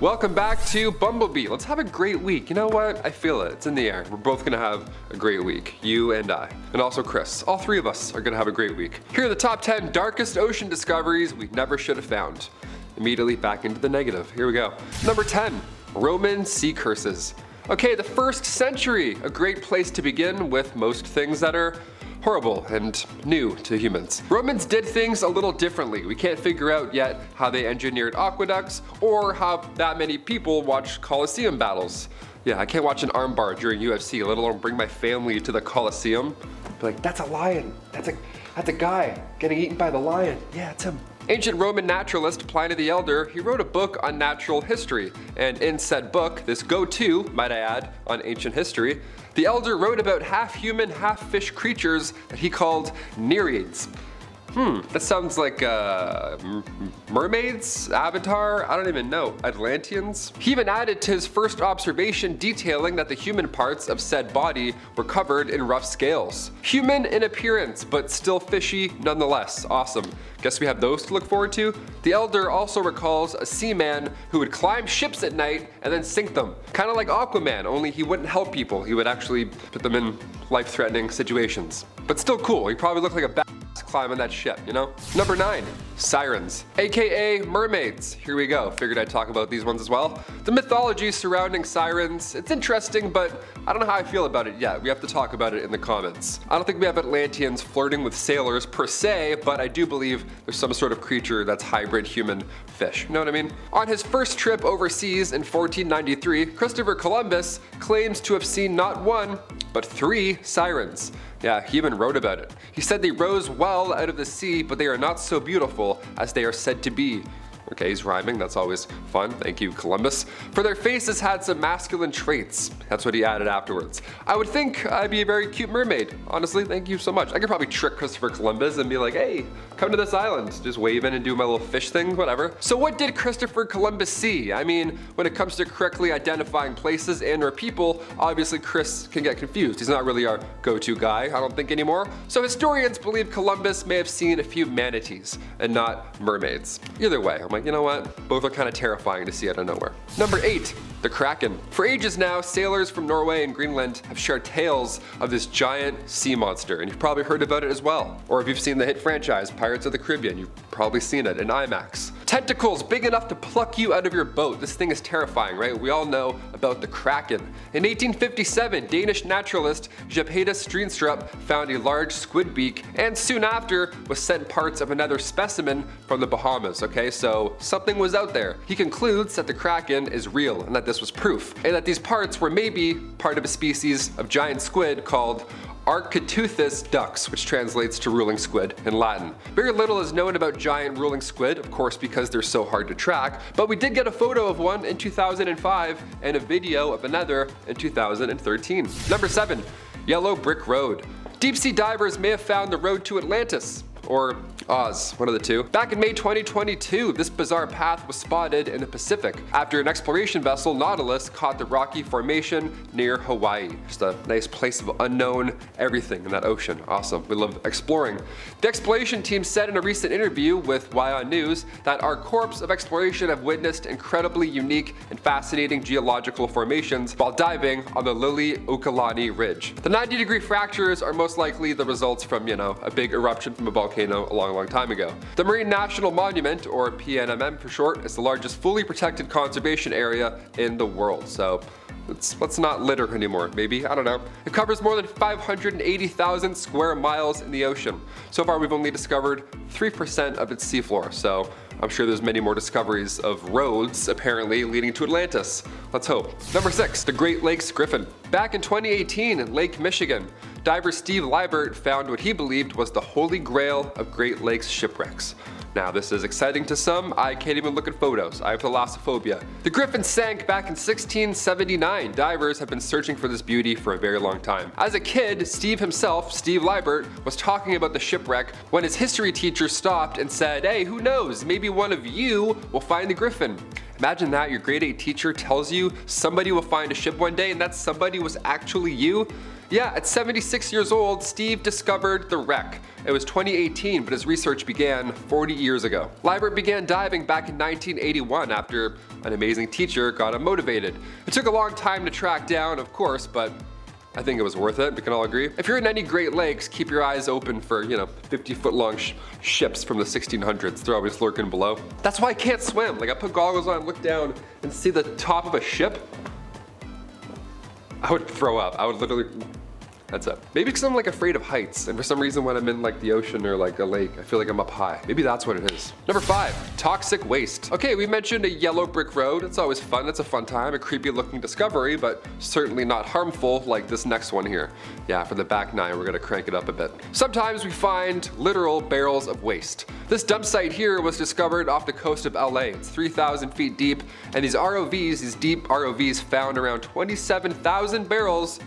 Welcome back to Bumblebee. Let's have a great week. You know what? I feel it. It's in the air. We're both gonna have a great week. You and I. And also Chris. All three of us are gonna have a great week. Here are the top 10 darkest ocean discoveries we never should have found. Immediately back into the negative. Here we go. Number 10, Roman sea curses. Okay, the 1st century, a great place to begin with most things that are horrible and new to humans. Romans did things a little differently. We can't figure out yet how they engineered aqueducts or how that many people watched Colosseum battles. Yeah, I can't watch an armbar during UFC, let alone bring my family to the Colosseum. Be like, that's a lion. That's a guy getting eaten by the lion. Yeah, it's him. Ancient Roman naturalist Pliny the Elder, he wrote a book on natural history, and in said book, this go-to, might I add, on ancient history, the Elder wrote about half-human, half-fish creatures that he called nereids. That sounds like mermaids, Avatar, I don't even know, Atlanteans? He even added to his 1st observation detailing that the human parts of said body were covered in rough scales. Human in appearance, but still fishy nonetheless. Awesome. Guess we have those to look forward to? The Elder also recalls a seaman who would climb ships at night and then sink them. Kind of like Aquaman, only he wouldn't help people. He would actually put them in life-threatening situations. But still cool, he probably looked like a bat climbing that ship, you know? Number 9, sirens, AKA mermaids. Here we go, figured I'd talk about these ones as well. The mythology surrounding sirens, it's interesting, but I don't know how I feel about it yet. We have to talk about it in the comments. I don't think we have Atlanteans flirting with sailors per se, but I do believe there's some sort of creature that's hybrid human fish, you know what I mean? On his 1st trip overseas in 1493, Christopher Columbus claims to have seen not one, but 3 sirens. Yeah, he even wrote about it. He said they rose well out of the sea, but they are not so beautiful as they are said to be. Okay, he's rhyming, that's always fun. Thank you, Columbus. For their faces had some masculine traits. That's what he added afterwards. I would think I'd be a very cute mermaid. Honestly, thank you so much. I could probably trick Christopher Columbus and be like, hey, come to this island. Just wave in and do my little fish thing, whatever. So what did Christopher Columbus see? I mean, when it comes to correctly identifying places and or people, obviously Chris can get confused. He's not really our go-to guy, I don't think anymore. So historians believe Columbus may have seen a few manatees and not mermaids. Either way, I'm like, you know what? Both are kind of terrifying to see out of nowhere. Number 8, the Kraken. For ages now, sailors from Norway and Greenland have shared tales of this giant sea monster, and you've probably heard about it as well. Or if you've seen the hit franchise, Pirates of the Caribbean, you've probably seen it in IMAX. Tentacles big enough to pluck you out of your boat. This thing is terrifying, right? We all know about the Kraken. In 1857, Danish naturalist Jephedus Streenstrup found a large squid beak, and soon after was sent parts of another specimen from the Bahamas, okay? So something was out there. He concludes that the Kraken is real and that this was proof, and that these parts were maybe part of a species of giant squid called Architeuthis dux, which translates to ruling squid in Latin. Very little is known about giant ruling squid, of course, because they're so hard to track, but we did get a photo of one in 2005 and a video of another in 2013. Number 7, Yellow Brick Road. Deep sea divers may have found the road to Atlantis, or Oz, one of the two. Back in May 2022, this bizarre path was spotted in the Pacific after an exploration vessel, Nautilus, caught the rocky formation near Hawaii. Just a nice place of unknown everything in that ocean. Awesome, we love exploring. The exploration team said in a recent interview with YN News that our corps of exploration have witnessed incredibly unique and fascinating geological formations while diving on the Liliuokalani Ridge. The 90-degree fractures are most likely the results from, you know, a big eruption from a volcano a long time ago. The Marine National Monument, or PNMM for short, is the largest fully protected conservation area in the world, so let's not litter anymore, maybe, I don't know. It covers more than 580,000 square miles in the ocean. So far we've only discovered 3% of its seafloor, so I'm sure there's many more discoveries of roads, apparently, leading to Atlantis. Let's hope. Number 6, the Great Lakes Griffin. Back in 2018 in Lake Michigan, diver Steve Libert found what he believed was the holy grail of Great Lakes shipwrecks. Now this is exciting to some, I can't even look at photos, I have thalassophobia. The Griffin sank back in 1679. Divers have been searching for this beauty for a very long time. As a kid, Steve himself, Steve Libert, was talking about the shipwreck when his history teacher stopped and said, hey, who knows, maybe one of you will find the Griffin. Imagine that, your grade 8 teacher tells you somebody will find a ship one day and that somebody was actually you. Yeah, at 76 years old, Steve discovered the wreck. It was 2018, but his research began 40 years ago. Libert began diving back in 1981 after an amazing teacher got him motivated. It took a long time to track down, of course, but I think it was worth it, we can all agree. If you're in any Great Lakes, keep your eyes open for, 50-foot-long ships from the 1600s. They're always lurking below. That's why I can't swim. Like, I put goggles on, look down, and see the top of a ship. I would throw up. I would literally, that's it. Maybe because I'm like afraid of heights, and for some reason when I'm in like the ocean or like a lake, I feel like I'm up high. Maybe that's what it is. Number 5, toxic waste. Okay, we mentioned a yellow brick road. It's always fun, it's a fun time, a creepy looking discovery, but certainly not harmful like this next one here. Yeah, for the back nine, we're gonna crank it up a bit. Sometimes we find literal barrels of waste. This dump site here was discovered off the coast of LA. It's 3,000 feet deep, and these deep ROVs found around 27,000 barrels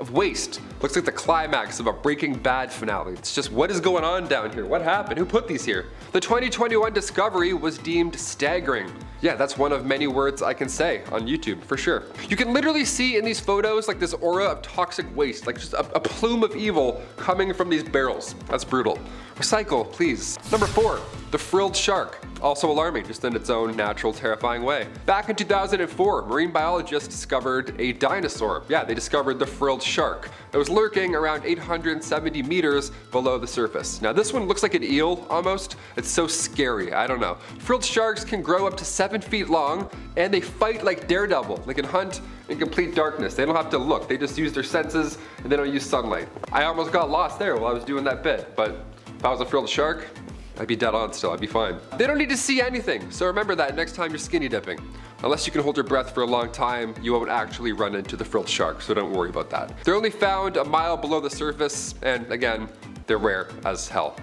of waste. Looks like the climax of a Breaking Bad finale. It's just, what is going on down here? What happened? Who put these here? The 2021 discovery was deemed staggering. Yeah, that's one of many words I can say on YouTube, for sure. You can literally see in these photos like this aura of toxic waste, like just a plume of evil coming from these barrels. That's brutal. Recycle, please. Number 4, the frilled shark. Also alarming, just in its own natural, terrifying way. Back in 2004, marine biologists discovered a dinosaur. Yeah, they discovered the frilled shark. It was lurking around 870 meters below the surface. Now this one looks like an eel, almost. It's so scary, I don't know. Frilled sharks can grow up to 7 feet long, and they fight like Daredevil. They can hunt in complete darkness. They don't have to look. They just use their senses, and they don't use sunlight. I almost got lost there while I was doing that bit, but if I was a frilled shark, I'd be dead on still, I'd be fine. They don't need to see anything, so remember that next time you're skinny dipping. Unless you can hold your breath for a long time, you won't actually run into the frilled shark, so don't worry about that. They're only found a mile below the surface, and again, they're rare as hell.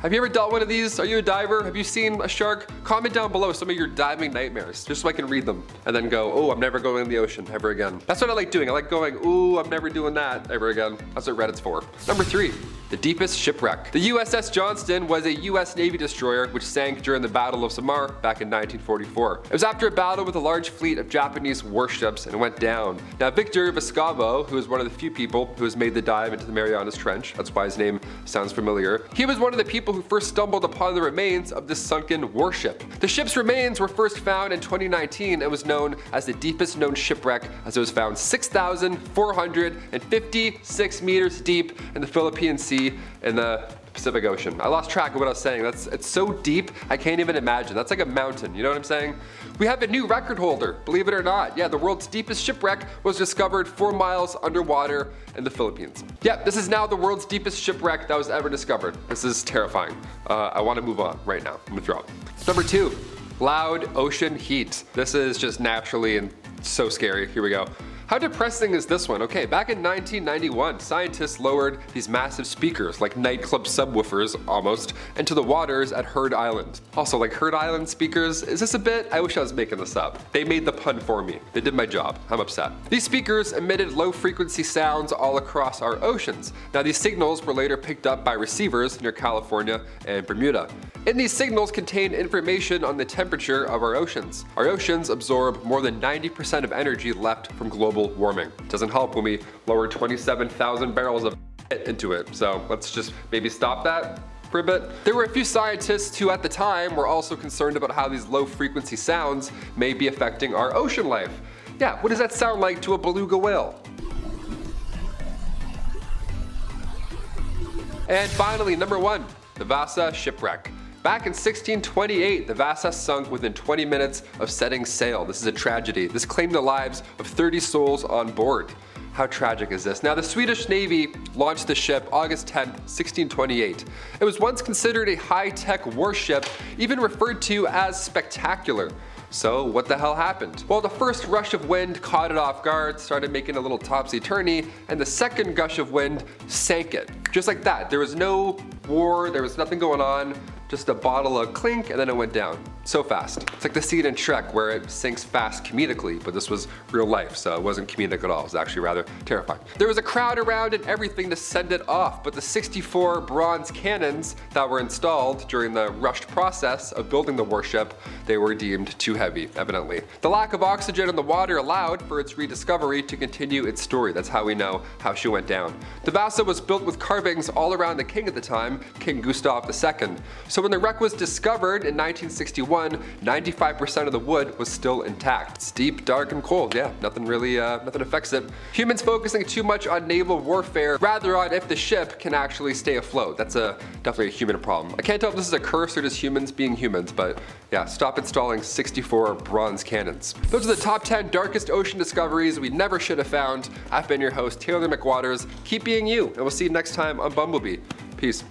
Have you ever dealt one of these? Are you a diver? Have you seen a shark? Comment down below some of your diving nightmares, just so I can read them, and then go, oh, I'm never going in the ocean ever again. That's what I like doing. I like going, ooh, I'm never doing that ever again. That's what Reddit's for. Number 3, the deepest shipwreck. The USS Johnston was a US Navy destroyer which sank during the Battle of Samar back in 1944. It was after a battle with a large fleet of Japanese warships and went down. Now, Victor Vescavo, who is one of the few people who has made the dive into the Marianas Trench, that's why his name sounds familiar, he was one of the people who first stumbled upon the remains of this sunken warship. The ship's remains were first found in 2019 and was known as the deepest known shipwreck, as it was found 6,456 meters deep in the Philippine Sea in the Pacific Ocean. I lost track of what I was saying. It's so deep, I can't even imagine. That's like a mountain, you know what I'm saying? We have a new record holder, believe it or not. Yeah, the world's deepest shipwreck was discovered 4 miles underwater in the Philippines. Yep, this is now the world's deepest shipwreck that was ever discovered. This is terrifying. I want to move on right now. I'm gonna throw up. Number 2, loud ocean heat. This is just naturally and so scary. Here we go. How depressing is this one? Okay, back in 1991, scientists lowered these massive speakers, like nightclub subwoofers almost, into the waters at Heard Island. Also, like Heard Island speakers, is this a bit? I wish I was making this up. They made the pun for me. They did my job. I'm upset. These speakers emitted low frequency sounds all across our oceans. Now, these signals were later picked up by receivers near California and Bermuda. And these signals contain information on the temperature of our oceans. Our oceans absorb more than 90% of energy left from global warming. Doesn't help when we lower 27,000 barrels of shit into it. So let's just maybe stop that for a bit. There were a few scientists who at the time were also concerned about how these low frequency sounds may be affecting our ocean life. Yeah, what does that sound like to a beluga whale? And finally, number 1, the Vasa shipwreck. Back in 1628, the Vasa sunk within 20 minutes of setting sail. This is a tragedy. This claimed the lives of 30 souls on board. How tragic is this? Now, the Swedish Navy launched the ship August 10th, 1628. It was once considered a high-tech warship, even referred to as spectacular. So what the hell happened? Well, the first rush of wind caught it off guard, started making a little topsy-turvy, and the second gush of wind sank it. Just like that. There was no war, there was nothing going on, just a bottle of clink, and then it went down. so fast. It's like the scene in Shrek where it sinks fast comedically, but this was real life, so it wasn't comedic at all. It was actually rather terrifying. There was a crowd around and everything to send it off, but the 64 bronze cannons that were installed during the rushed process of building the warship, they were deemed too heavy, evidently. The lack of oxygen in the water allowed for its rediscovery to continue its story. That's how we know how she went down. The Vasa was built with carvings all around the king at the time, King Gustav II. So when the wreck was discovered in 1961, 95% of the wood was still intact. It's deep, dark, and cold. Yeah, nothing really, nothing affects it. Humans focusing too much on naval warfare, rather on if the ship can actually stay afloat. That's definitely a human problem. I can't tell if this is a curse or just humans being humans, but yeah, stop installing 64 bronze cannons. Those are the top 10 darkest ocean discoveries we never should have found. I've been your host, Taylor McWatters. Keep being you, and we'll see you next time on Bumblebee. Peace.